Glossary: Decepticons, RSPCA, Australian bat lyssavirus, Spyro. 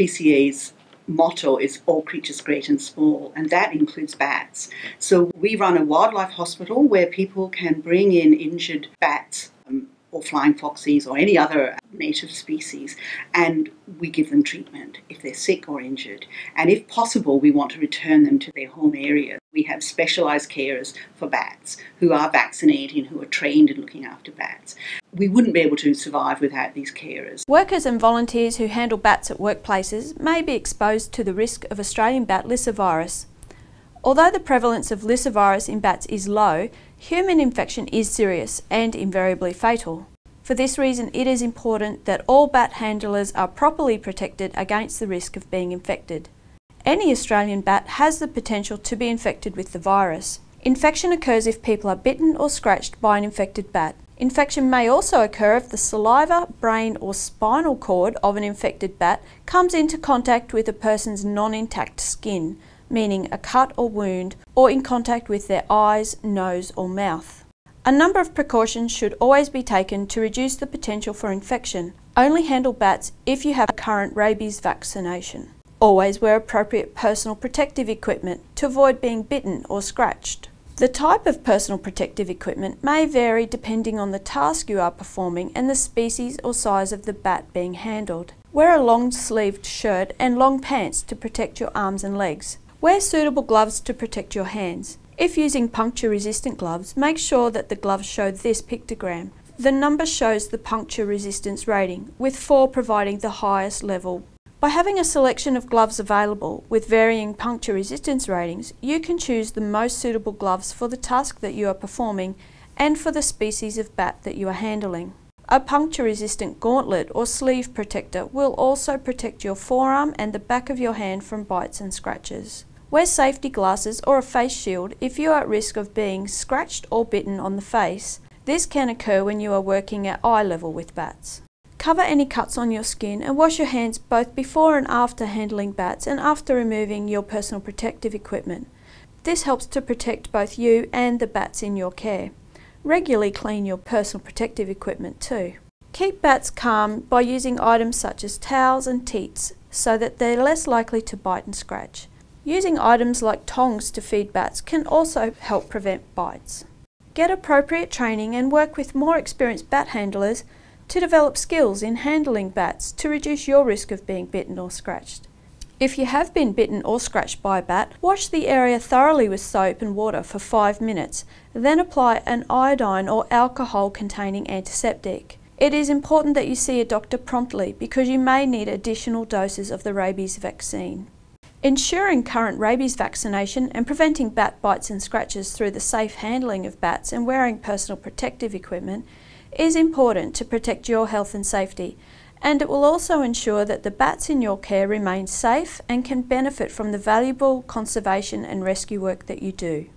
RSPCA's motto is all creatures great and small, and that includes bats. So we run a wildlife hospital where people can bring in injured bats or flying foxes or any other native species, and we give them treatment if they're sick or injured. And if possible, we want to return them to their home area. We have specialised carers for bats who are vaccinated and who are trained in looking after bats. We wouldn't be able to survive without these carers. Workers and volunteers who handle bats at workplaces may be exposed to the risk of Australian bat lyssavirus. Although the prevalence of lyssavirus in bats is low, human infection is serious and invariably fatal. For this reason, it is important that all bat handlers are properly protected against the risk of being infected. Any Australian bat has the potential to be infected with the virus. Infection occurs if people are bitten or scratched by an infected bat. Infection may also occur if the saliva, brain or spinal cord of an infected bat comes into contact with a person's non-intact skin, meaning a cut or wound, or in contact with their eyes, nose or mouth. A number of precautions should always be taken to reduce the potential for infection. Only handle bats if you have a current rabies vaccination. Always wear appropriate personal protective equipment to avoid being bitten or scratched. The type of personal protective equipment may vary depending on the task you are performing and the species or size of the bat being handled. Wear a long-sleeved shirt and long pants to protect your arms and legs. Wear suitable gloves to protect your hands. If using puncture-resistant gloves, make sure that the gloves show this pictogram. The number shows the puncture resistance rating, with 4 providing the highest level. By having a selection of gloves available with varying puncture resistance ratings, you can choose the most suitable gloves for the task that you are performing and for the species of bat that you are handling. A puncture-resistant gauntlet or sleeve protector will also protect your forearm and the back of your hand from bites and scratches. Wear safety glasses or a face shield if you are at risk of being scratched or bitten on the face. This can occur when you are working at eye level with bats. Cover any cuts on your skin and wash your hands both before and after handling bats and after removing your personal protective equipment. This helps to protect both you and the bats in your care. Regularly clean your personal protective equipment too. Keep bats calm by using items such as towels and teats so that they're less likely to bite and scratch. Using items like tongs to feed bats can also help prevent bites. Get appropriate training and work with more experienced bat handlers to develop skills in handling bats to reduce your risk of being bitten or scratched. If you have been bitten or scratched by a bat, wash the area thoroughly with soap and water for 5 minutes, then apply an iodine or alcohol-containing antiseptic. It is important that you see a doctor promptly because you may need additional doses of the rabies vaccine. Ensuring current rabies vaccination and preventing bat bites and scratches through the safe handling of bats and wearing personal protective equipment is important to protect your health and safety. And it will also ensure that the bats in your care remain safe and can benefit from the valuable conservation and rescue work that you do.